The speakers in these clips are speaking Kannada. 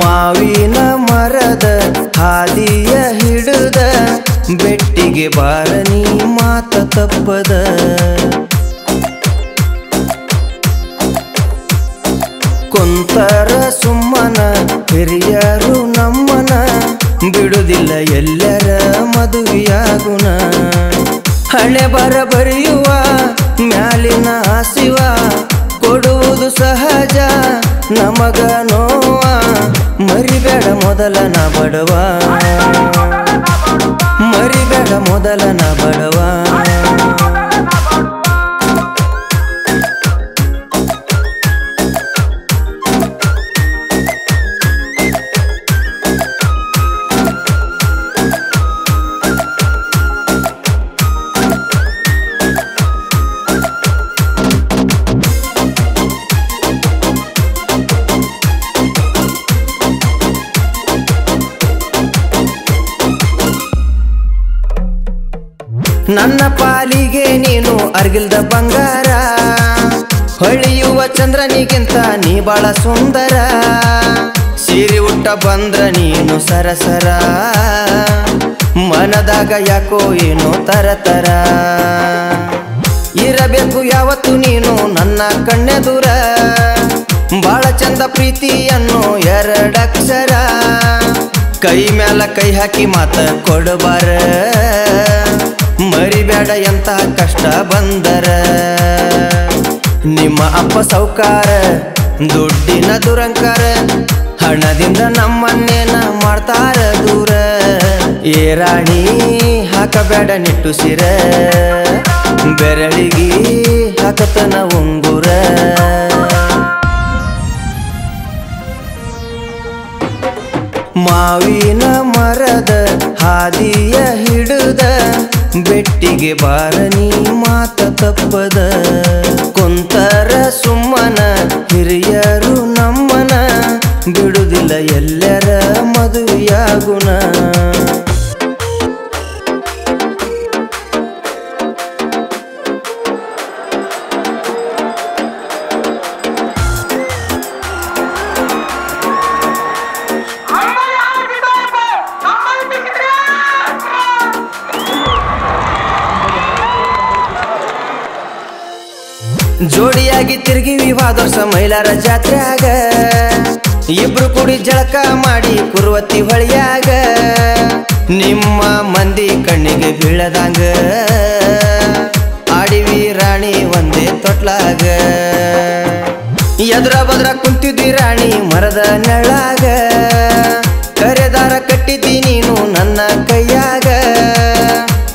ಮಾವಿನ ಮರದ ಹಾದಿಯ ಹಿಡಿದ ಬೆಟ್ಟಿಗೆ ಬಾರ ನೀ ಮಾತ ತಪ್ಪದ. ಕೊಂತರ ಸುಮ್ಮನ ಹಿರಿಯರು ನಮ್ಮನ ಬಿಡುವುದಿಲ್ಲ ಎಲ್ಲರ ಮದುವೆಯಾಗುಣ. ಹಣೆ ಬರ ಬರೆಯುವ ಮ್ಯಾಲಿನ ಹಸಿವ ಕೊಡುವುದು ಸಹಜ ನಮಗ ನೋವ. ಮರಿಬೇಡ ಮೊದಲ ನಾ ಬಡವ, ಮರಿಬೇಡ ಮೊದಲ ನಾ ಬಡವ. ನನ್ನ ಪಾಲಿಗೆ ನೀನು ಅರ್ಗಿಲ್ದ ಬಂಗಾರ, ಹೊಳೆಯುವ ಚಂದ್ರನಿಗಿಂತ ನೀ ಬಾಳ ಸುಂದರ. ಸೀರೆ ಉಟ್ಟ ಬಂದ್ರ ನೀನು ಸರಸರ, ಮನದಾಗ ಯಾಕೋ ಏನೋ ತರತರ. ಇರಬೇಕು ಯಾವತ್ತು ನೀನು ನನ್ನ ಕಣ್ಣೆದುರ, ಬಾಳ ಚಂದ ಪ್ರೀತಿಯನ್ನು ಎರಡಕ್ಷರ. ಕೈ ಮ್ಯಾಲ ಕೈ ಹಾಕಿ ಮಾತ ಕೊಡಬಾರ, ಮರಿಬೇಡ ಎಂತ ಕಷ್ಟ ಬಂದರ. ನಿಮ್ಮ ಅಪ್ಪ ಸೌಕಾರ ದುಡ್ಡಿನ ದುರಂಕಾರ, ಹಣದಿಂದ ನಮ್ಮನ್ನೇನ ಮಾಡ್ತಾರ ದೂರ. ಏ ರಾಣಿ ಹಾಕಬೇಡ ನಿಟ್ಟು ಸಿರ, ಬೆರಳಿಗಿ ಹಾಕತನ ಉಂಗುರ. ಮಾವಿನ ಮರದ ಹಾದಿಯ ಹಿಡಿದ ಬೆಟ್ಟಿಗೆ ಬಾರ ನೀ ಮಾತ ತಪ್ಪದ. ಕೊಂತರ ಸುಮ್ಮನ ಹಿರಿಯರು ನಮ್ಮನ ಬಿಡುವುದಿಲ್ಲ ಎಲ್ಲರ ಮದುವೆಯಾಗುಣ. ಜೋಡಿಯಾಗಿ ತಿರುಗಿವಿ ವಾದರ್ಸ ಮೈಲಾರ ಜಾತ್ರೆಯಾಗ, ಇಬ್ರು ಕುಡಿ ಜಳಕ ಮಾಡಿ ಕುರುವತ್ತಿ ಹೊಳಿಯಾಗ. ನಿಮ್ಮ ಮಂದಿ ಕಣ್ಣಿಗೆ ಬೀಳದಂಗ ಆಡಿವಿ ರಾಣಿ ಒಂದೇ ತೊಟ್ಲಾಗ. ಎದುರ ಬದ್ರ ಕುಂತಿದ್ವಿ ರಾಣಿ ಮರದ ನೆಳಾಗ, ಕರೆದಾರ ಕಟ್ಟಿದ್ದಿ ನೀನು ನನ್ನ ಕೈಯಾಗ.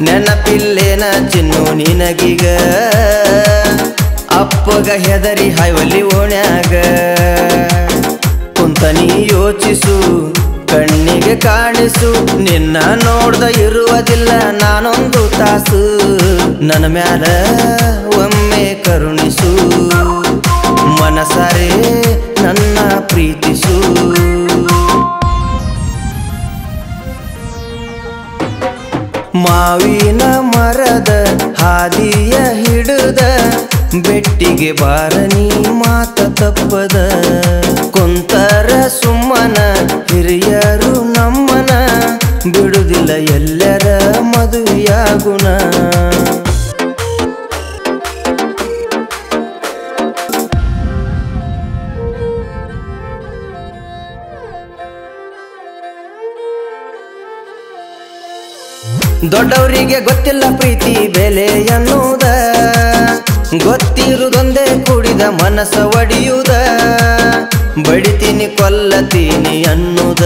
ನೆನಪಿಲ್ಲೇನ ಚಿನ್ನು ನಿನಗೀಗ, ಅಪ್ಪಗ ಹೆದರಿ ಹಾಯ್ವಲ್ಲಿ ಓಣ್ಯಾಗ. ಕುಂತ ನೀ ಯೋಚಿಸು ಕಣ್ಣಿಗೆ ಕಾಣಿಸು, ನಿನ್ನ ನೋಡ್ದ ಇರುವುದಿಲ್ಲ ನಾನೊಂದು ತಾಸು. ನನ್ನ ಮ್ಯಾಲ ಒಮ್ಮೆ ಕರುಣಿಸು, ಮನಸಾರೆ ನನ್ನ ಪ್ರೀತಿಸು. ಮಾವಿನ ಮರದ ಹಾದಿಯ ಹಿಡಿದ ಬೆಟ್ಟಿಗೆ ಬಾರ ನೀ ಮಾತ ತಪ್ಪದ. ಕೊಂತರ ಸುಮ್ಮನ ಹಿರಿಯರು ನಮ್ಮನ ಬಿಡುವುದಿಲ್ಲ ಎಲ್ಲರ ಮದುವೆಯಾಗುಣ. ದೊಡ್ಡವರಿಗೆ ಗೊತ್ತಿಲ್ಲ ಪ್ರೀತಿ ಬೆಲೆ ಎನ್ನುವುದ, ಗೊತ್ತಿರುವುದೊಂದೇ ಕೂಡಿದ ಮನಸ್ಸ ಒಡೆಯುವುದ. ಬಡಿತೀನಿ ಕೊಲ್ಲತೀನಿ ಅನ್ನುದ,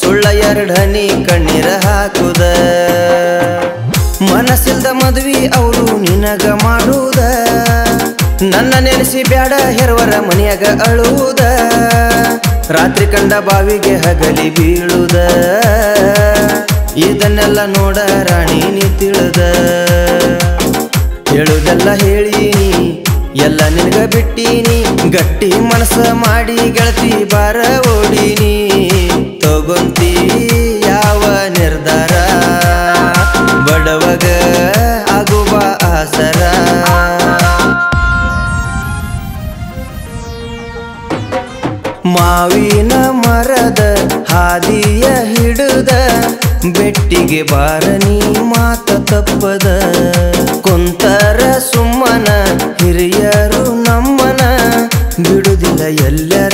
ಸುಳ್ಳ ಎರಡನಿ ಕಣ್ಣೀರ ಹಾಕುದ. ಮನಸ್ಸಿಲ್ದ ಮದುವೆ ಅವರು ನಿನಗ ಮಾಡುವುದ, ನನ್ನ ನೆನೆಸಿ ಬ್ಯಾಡ ಹೆರವರ ಮನೆಯಾಗ ಅಳುವುದ. ರಾತ್ರಿ ಕಂಡ ಬಾವಿಗೆ ಹಗಲಿ ಬೀಳುದ, ಇದನ್ನೆಲ್ಲ ನೋಡ ರಾಣಿ ನೀ ತಿಳಿದ. ಹೇಳುದೆಲ್ಲ ಹೇಳೀನಿ ಎಲ್ಲ ನಿನಗ ಬಿಟ್ಟೀನಿ, ಗಟ್ಟಿ ಮನಸ್ಸ ಮಾಡಿ ಗೆಳತಿ ಬಾರ ಓಡೀನಿ. ತಗೊಂತಿ ಯಾವ ನಿರ್ಧಾರ, ಬಡವಗ ಆಗುವ ಆಸರ. ಮಾವಿನ ಮರದ ಹಾದಿಯ ಹಿಡಿದ ಬೆಟ್ಟಿಗೆ ಬಾರನಿ ಮಾತ ತಪ್ಪದ ಕುಂತರ ಸುಮ್ಮನ ಹಿರಿಯರು ನಮ್ಮನ ಬಿಡುದಿಲ್ಲ ಎಲ್ಲ